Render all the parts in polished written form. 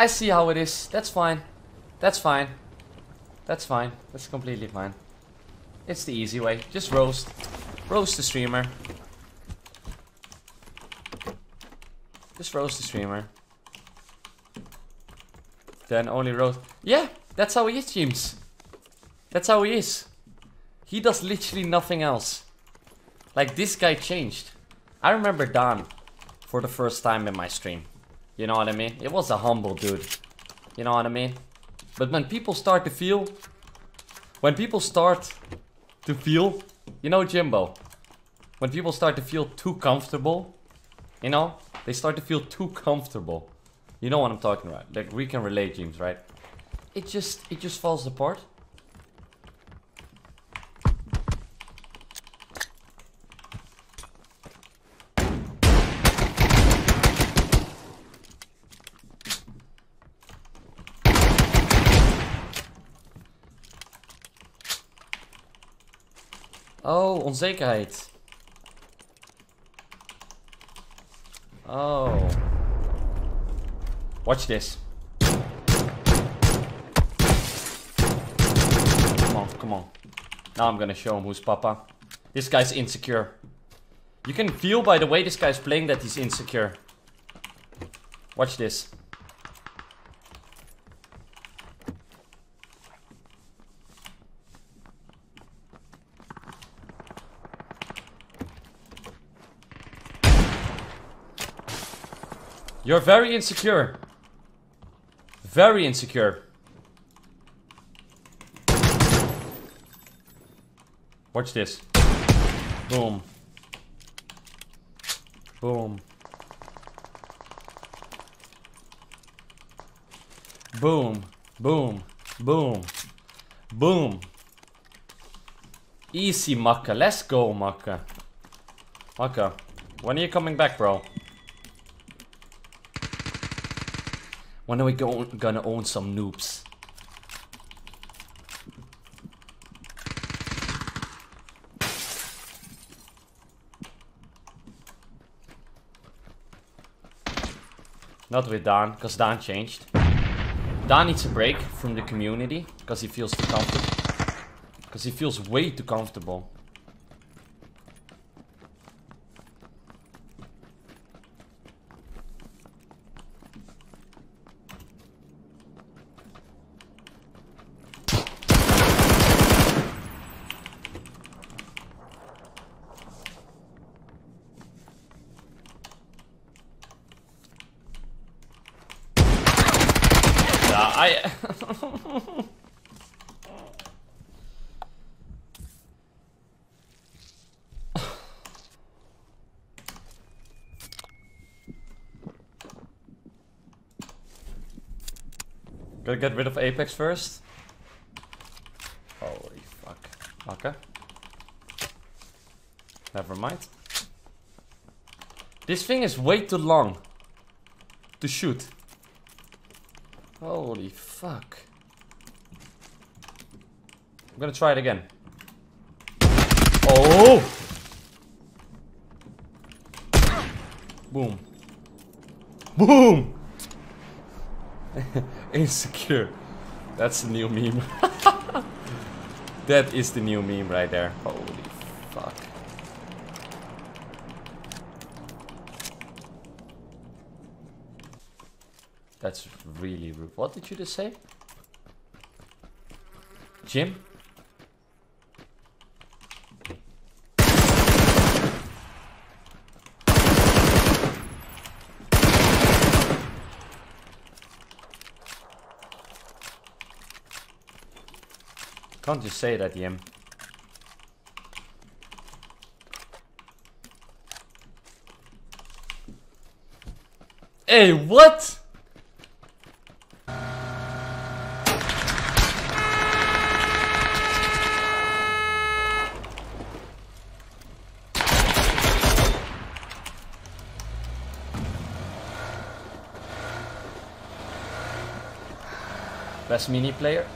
I see how it is. That's fine. That's fine. That's fine. That's completely fine. It's the easy way. Just roast. Roast the streamer. Just roast the streamer. Then only roast. Yeah, that's how he is, James. That's how he is. He does literally nothing else. Like, this guy changed. I remember Don for the first time in my stream. You know what I mean? It was a humble dude. You know what I mean? But when people start to feel... When people start to feel... You know, Jimbo. When people start to feel too comfortable... You know? They start to feel too comfortable. You know what I'm talking about. Like, we can relate, James, right? It just falls apart. Oh, onzekerheid. Oh. Watch this. Come on, come on. Now I'm gonna show him who's Papa. This guy's insecure. You can feel by the way this guy's playing that he's insecure. Watch this. You're very insecure. Very insecure. Watch this. Boom. Boom. Boom. Boom. Boom. Boom. Easy, Makka. Let's go, Makka. Makka, when are you coming back, bro? When are we gonna own some noobs? Not with Don, because Don changed. Don needs a break from the community, because he feels too comfortable. Because he feels way too comfortable. Gotta get rid of Apex first. Holy fuck. Okay. Never mind. This thing is way too long to shoot. Holy fuck. I'm gonna try it again. Oh! Boom. Boom! Insecure. That's the new meme. That is the new meme right there. Holy fuck. That's really rude. What did you just say? Jim? Can't you say that, Jim? Hey, what? Best mini player.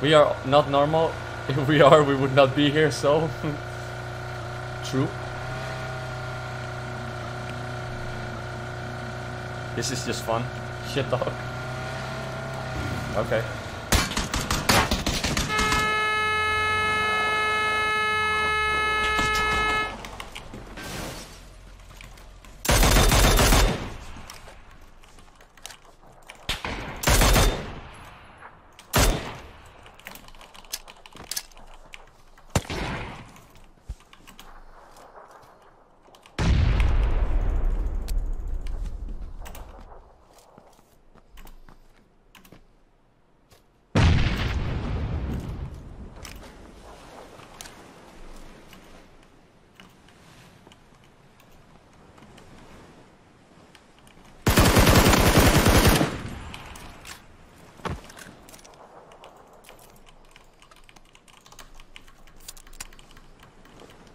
We are not normal. If we are, we would not be here, so... True. This is just fun. Shit, dog. Okay.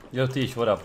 Yo, Tish, what up?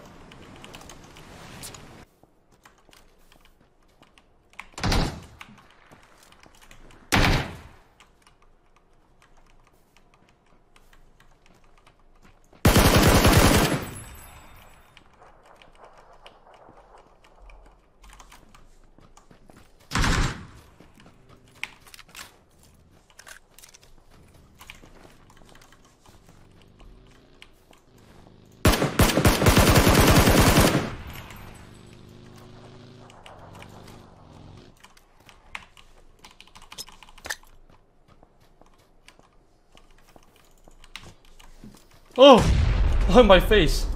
Oh! On my face!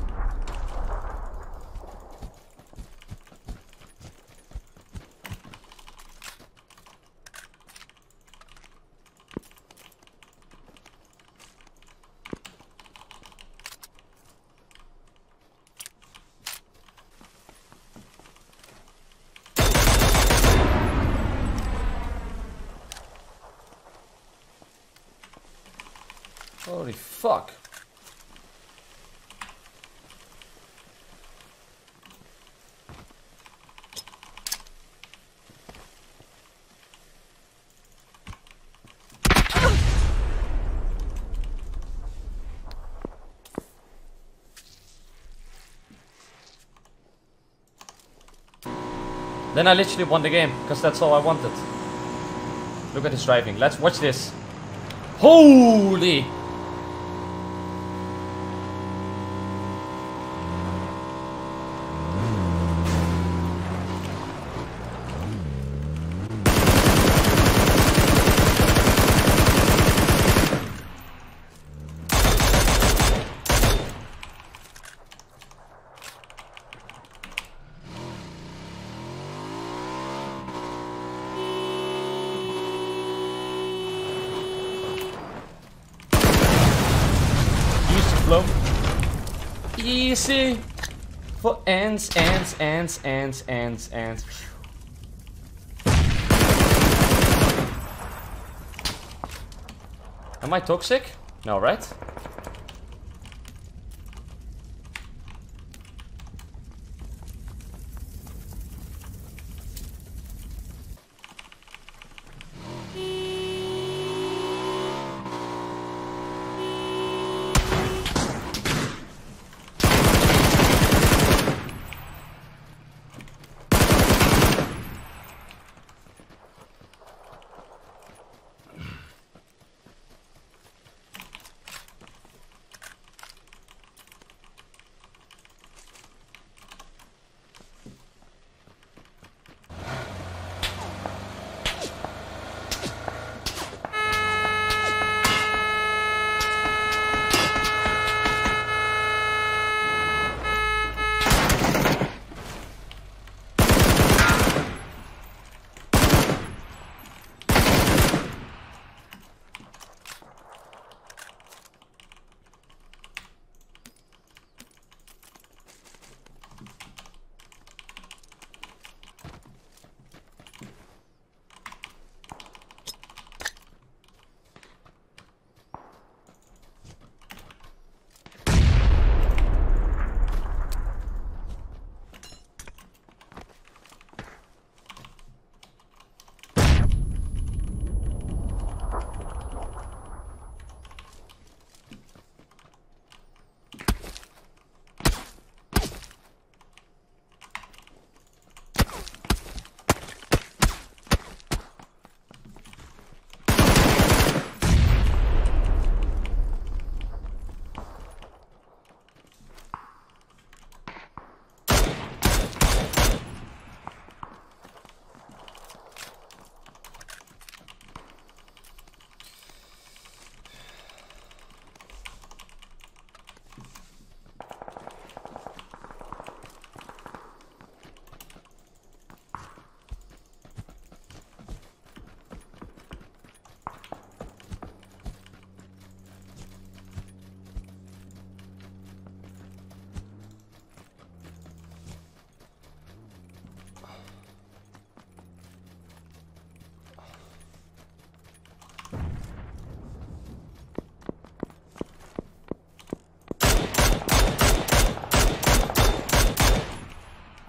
Holy fuck! Then I literally won the game, because that's all I wanted. Look at his driving. Let's watch this. Holy! Low. Easy for ends. Am I toxic? No, right?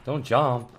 Don't jump.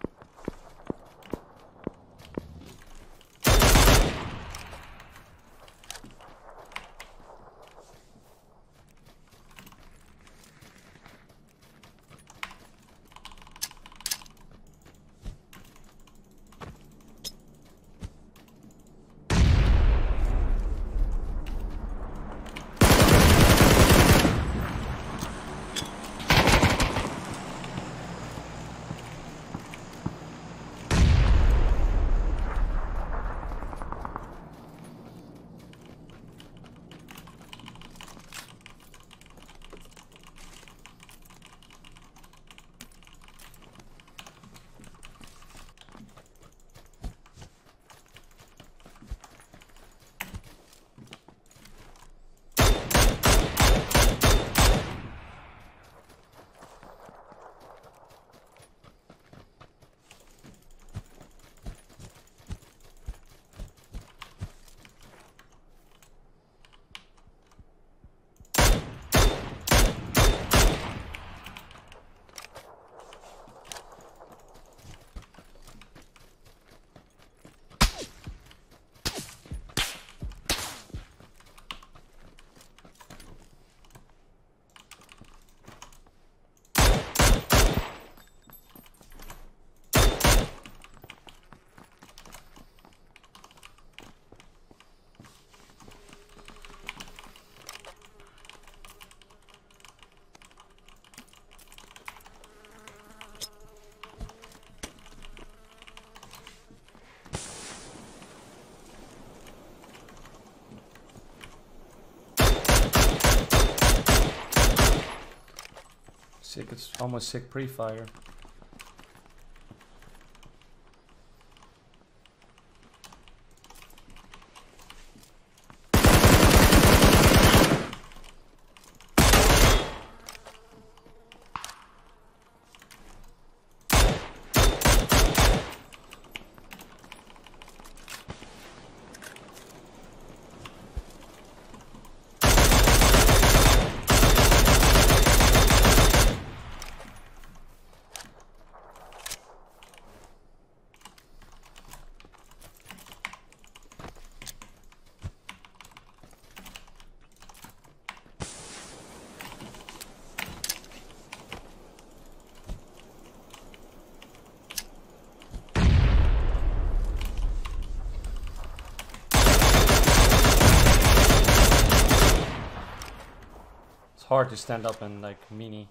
Sick, it's almost sick pre-fire. Hard to stand up and like mini.